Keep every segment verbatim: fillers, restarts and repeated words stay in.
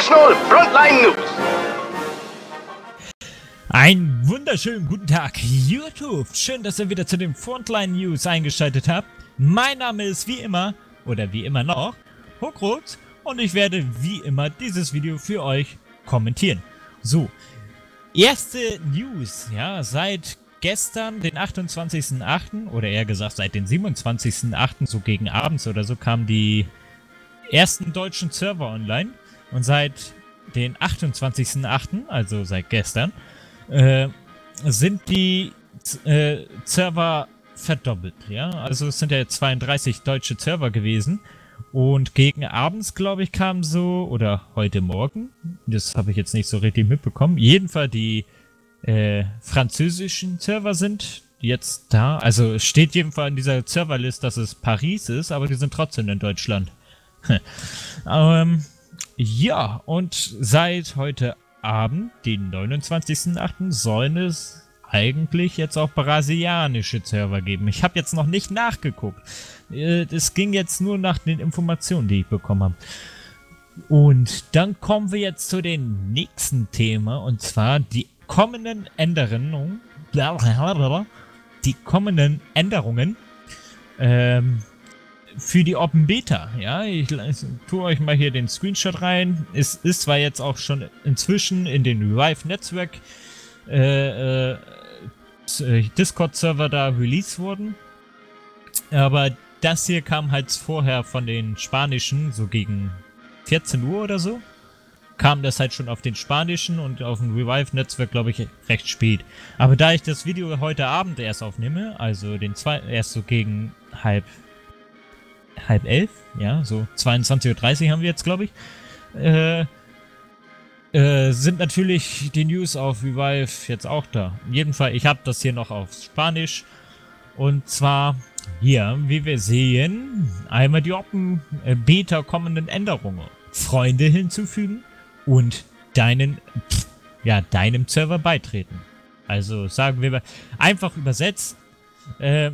International Frontline News. Einen wunderschönen guten Tag, YouTube. Schön, dass ihr wieder zu den Frontline News eingeschaltet habt. Mein Name ist wie immer, oder wie immer noch, Hokrux. Und ich werde wie immer dieses Video für euch kommentieren. So, erste News, ja, seit gestern, den achtundzwanzigsten achten, oder eher gesagt seit den siebenundzwanzigsten achten, so gegen abends oder so, kamen die ersten deutschen Server online. Und seit den achtundzwanzigsten achten, also seit gestern, äh, sind die äh, Server verdoppelt. Ja? Also es sind ja jetzt zweiunddreißig deutsche Server gewesen. Und gegen abends, glaube ich, kam so, oder heute Morgen, das habe ich jetzt nicht so richtig mitbekommen, jedenfalls die äh, französischen Server sind jetzt da. Also es steht jedenfalls in dieser Serverlist, dass es Paris ist, aber die sind trotzdem in Deutschland. ähm, ja, und seit heute Abend, den neunundzwanzigsten achten, sollen es eigentlich jetzt auch brasilianische Server geben. Ich habe jetzt noch nicht nachgeguckt. Das ging jetzt nur nach den Informationen, die ich bekommen habe. Und dann kommen wir jetzt zu dem nächsten Thema, und zwar die kommenden Änderungen. Die kommenden Änderungen ähm, für die Open Beta. Ja, ich, ich tue euch mal hier den Screenshot rein. Es ist zwar jetzt auch schon inzwischen in den Revive Network äh, äh, Discord-Server da released wurden. Aber das hier kam halt vorher von den spanischen, so gegen vierzehn Uhr oder so, kam das halt schon auf den spanischen und auf dem Revive-Netzwerk, glaube ich, recht spät. Aber da ich das Video heute Abend erst aufnehme, also den zwei, erst so gegen halb, halb elf, ja, so zweiundzwanzig Uhr dreißig haben wir jetzt, glaube ich, äh, Äh, sind natürlich die News auf Revive jetzt auch da. In jedem Fall, ich habe das hier noch auf Spanisch. Und zwar hier, wie wir sehen, einmal die Open Beta kommenden Änderungen. Freunde hinzufügen und deinen, pff, ja, deinem Server beitreten. Also sagen wir mal, einfach übersetzt, äh,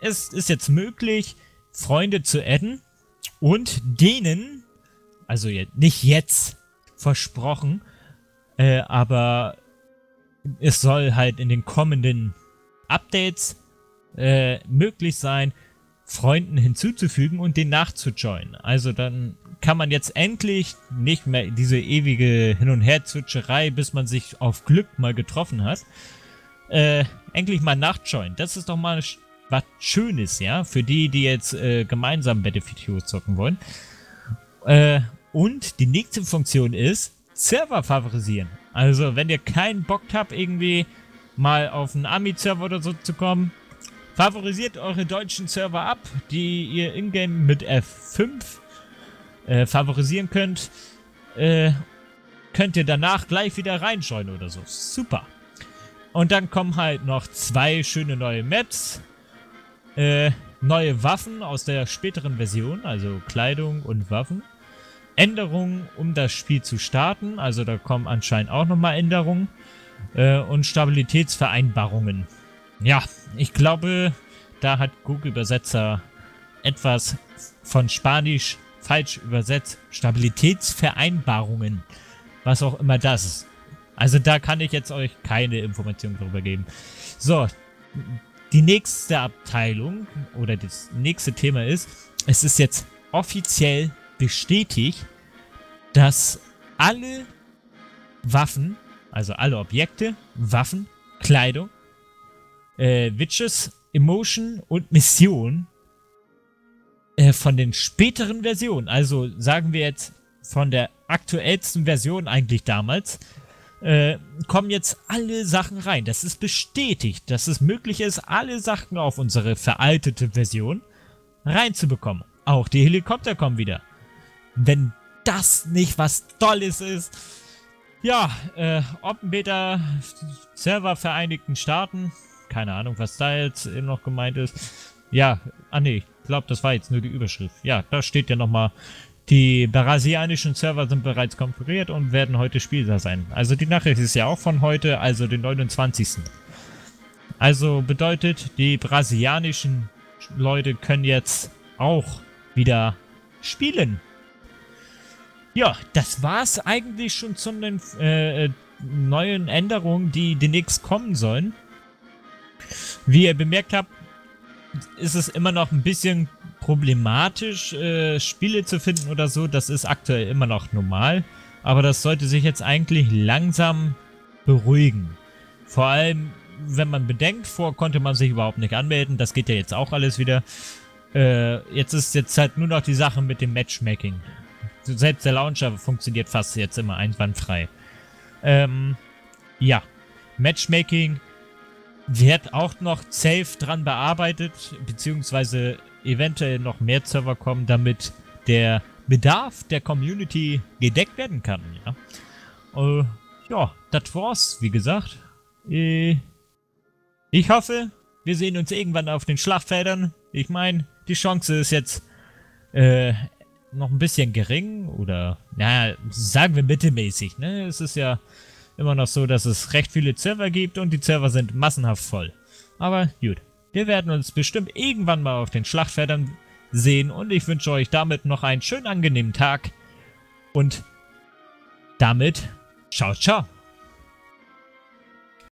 es ist jetzt möglich, Freunde zu adden und denen, also nicht jetzt, versprochen, äh, aber es soll halt in den kommenden Updates äh, möglich sein, Freunden hinzuzufügen und den nachzujoinen. Also dann kann man jetzt endlich nicht mehr diese ewige Hin- und Her-Zwitscherei, bis man sich auf Glück mal getroffen hat, äh, endlich mal nachjoinen. Das ist doch mal was Schönes, ja, für die, die jetzt äh, gemeinsam Battlefield Heroes zocken wollen. Äh, Und die nächste Funktion ist, Server favorisieren. Also wenn ihr keinen Bock habt, irgendwie mal auf einen Ami-Server oder so zu kommen, favorisiert eure deutschen Server ab, die ihr in-game mit F fünf äh, favorisieren könnt. Äh, könnt ihr danach gleich wieder reinschauen oder so. Super. Und dann kommen halt noch zwei schöne neue Maps. Äh, neue Waffen aus der späteren Version, also Kleidung und Waffen. Änderungen, um das Spiel zu starten, also da kommen anscheinend auch nochmal Änderungen äh, und Stabilitätsvereinbarungen. Ja, ich glaube, da hat Google Übersetzer etwas von Spanisch falsch übersetzt. Stabilitätsvereinbarungen, was auch immer das ist. Also da kann ich jetzt euch keine Informationen darüber geben. So, die nächste Abteilung oder das nächste Thema ist, es ist jetzt offiziell bestätigt, dass alle Waffen, also alle Objekte, Waffen, Kleidung, äh, Witches, Emotion und Mission äh, von den späteren Versionen, also sagen wir jetzt von der aktuellsten Version eigentlich damals, äh, kommen jetzt alle Sachen rein. Das ist bestätigt, dass es möglich ist, alle Sachen auf unsere veraltete Version reinzubekommen. Auch die Helikopter kommen wieder. Wenn das nicht was Tolles ist. Ja, äh, Open Beta Server Vereinigten Staaten. Keine Ahnung, was da jetzt eben noch gemeint ist. Ja, ah ne, ich glaube, das war jetzt nur die Überschrift. Ja, da steht ja nochmal, die brasilianischen Server sind bereits konfiguriert und werden heute spielbar sein. Also die Nachricht ist ja auch von heute, also den neunundzwanzigsten Also bedeutet, die brasilianischen Leute können jetzt auch wieder spielen. Ja, das war's eigentlich schon zu den äh, neuen Änderungen, die demnächst kommen sollen. Wie ihr bemerkt habt, ist es immer noch ein bisschen problematisch, äh, Spiele zu finden oder so. Das ist aktuell immer noch normal. Aber das sollte sich jetzt eigentlich langsam beruhigen. Vor allem, wenn man bedenkt, vor konnte man sich überhaupt nicht anmelden. Das geht ja jetzt auch alles wieder. Äh, jetzt ist jetzt halt nur noch die Sache mit dem Matchmaking. Selbst der Launcher funktioniert fast jetzt immer einwandfrei. Ähm, ja. Matchmaking wird auch noch safe dran bearbeitet, beziehungsweise eventuell noch mehr Server kommen, damit der Bedarf der Community gedeckt werden kann, ja. Äh, ja, das war's, wie gesagt. Äh, ich hoffe, wir sehen uns irgendwann auf den Schlachtfeldern. Ich meine, die Chance ist jetzt äh, noch ein bisschen gering oder, naja, sagen wir mittelmäßig, ne? Es ist ja immer noch so, dass es recht viele Server gibt und die Server sind massenhaft voll. Aber gut, wir werden uns bestimmt irgendwann mal auf den Schlachtfeldern sehen und ich wünsche euch damit noch einen schönen angenehmen Tag und damit ciao, ciao.